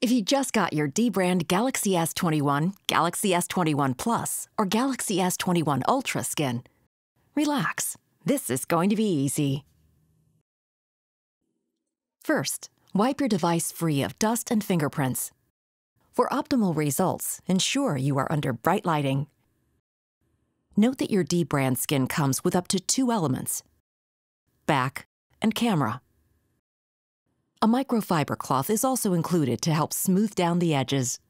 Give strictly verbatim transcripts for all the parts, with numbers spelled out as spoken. If you just got your dbrand Galaxy S twenty-one, Galaxy S twenty-one Plus, or Galaxy S twenty-one Ultra skin, relax. This is going to be easy. First, wipe your device free of dust and fingerprints. For optimal results, ensure you are under bright lighting. Note that your dbrand skin comes with up to two elements: back and camera. A microfiber cloth is also included to help smooth down the edges.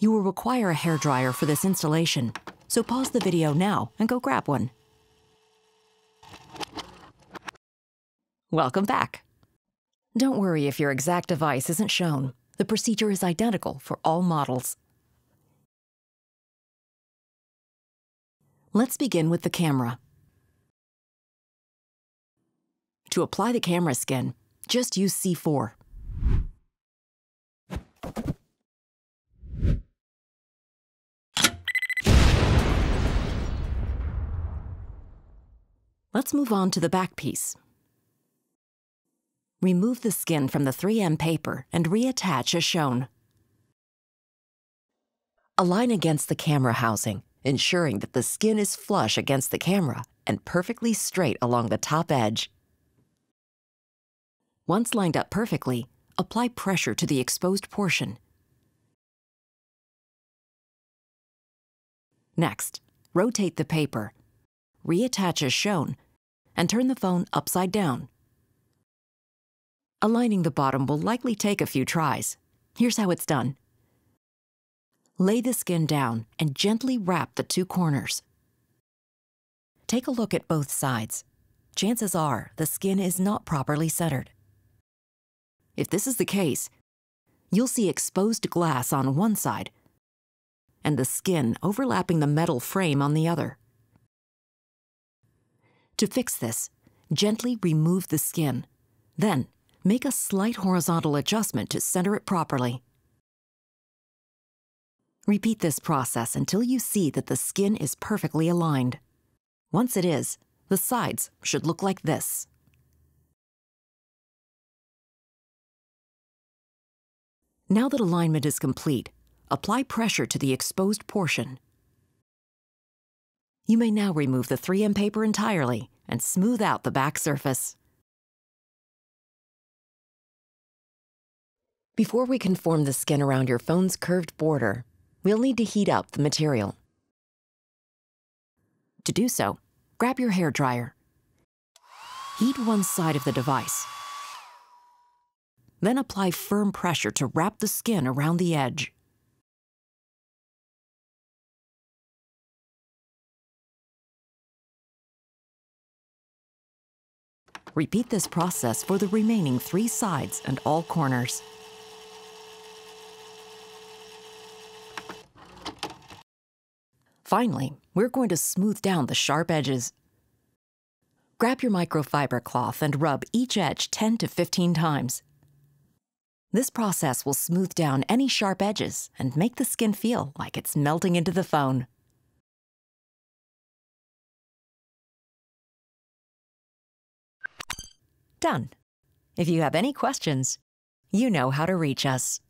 You will require a hairdryer for this installation, so pause the video now and go grab one. Welcome back. Don't worry if your exact device isn't shown. The procedure is identical for all models. Let's begin with the camera. To apply the camera skin, just use C four. Let's move on to the back piece. Remove the skin from the three M paper and reattach as shown. Align against the camera housing, ensuring that the skin is flush against the camera and perfectly straight along the top edge. Once lined up perfectly, apply pressure to the exposed portion. Next, rotate the paper, reattach as shown, and turn the phone upside down. Aligning the bottom will likely take a few tries. Here's how it's done. Lay the skin down and gently wrap the two corners. Take a look at both sides. Chances are the skin is not properly centered. If this is the case, you'll see exposed glass on one side and the skin overlapping the metal frame on the other. To fix this, gently remove the skin, then make a slight horizontal adjustment to center it properly. Repeat this process until you see that the skin is perfectly aligned. Once it is, the sides should look like this. Now that alignment is complete, apply pressure to the exposed portion. You may now remove the three M paper entirely and smooth out the back surface. Before we can form the skin around your phone's curved border, we'll need to heat up the material. To do so, grab your hairdryer. Heat one side of the device. Then apply firm pressure to wrap the skin around the edge. Repeat this process for the remaining three sides and all corners. Finally, we're going to smooth down the sharp edges. Grab your microfiber cloth and rub each edge ten to fifteen times. This process will smooth down any sharp edges and make the skin feel like it's melting into the phone. Done. If you have any questions, you know how to reach us.